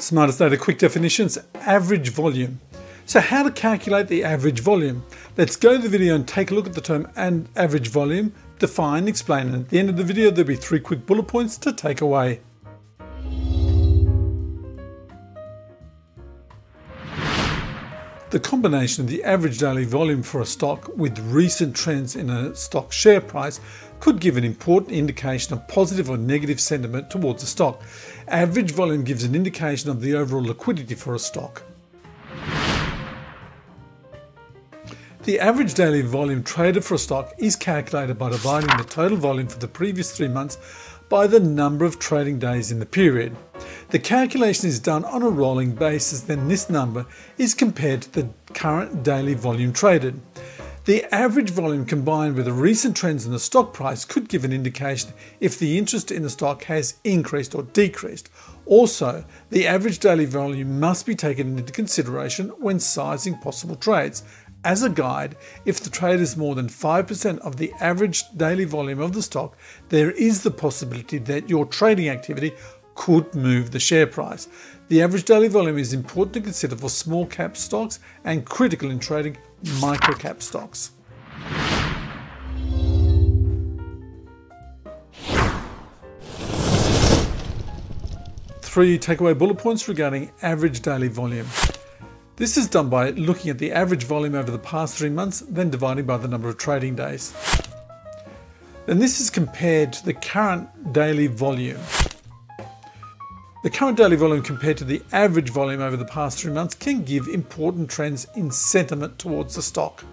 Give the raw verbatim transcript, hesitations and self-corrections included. Smartest Data quick definitions, average volume. So how to calculate the average volume? Let's go to the video and take a look at the term and average volume, define, explain, and at the end of the video there'll be three quick bullet points to take away. The combination of the average daily volume for a stock with recent trends in a stock share price could give an important indication of positive or negative sentiment towards a stock. Average volume gives an indication of the overall liquidity for a stock. The average daily volume traded for a stock is calculated by dividing the total volume for the previous three months by the number of trading days in the period. The calculation is done on a rolling basis, then this number is compared to the current daily volume traded. The average volume combined with the recent trends in the stock price could give an indication if the interest in the stock has increased or decreased. Also, the average daily volume must be taken into consideration when sizing possible trades. As a guide, if the trade is more than five percent of the average daily volume of the stock, there is the possibility that your trading activity could move the share price. The average daily volume is important to consider for small cap stocks and critical in trading micro cap stocks. Three takeaway bullet points regarding average daily volume. This is done by looking at the average volume over the past three months, then dividing by the number of trading days. And this is compared to the current daily volume. The current daily volume compared to the average volume over the past three months can give important trends in sentiment towards the stock.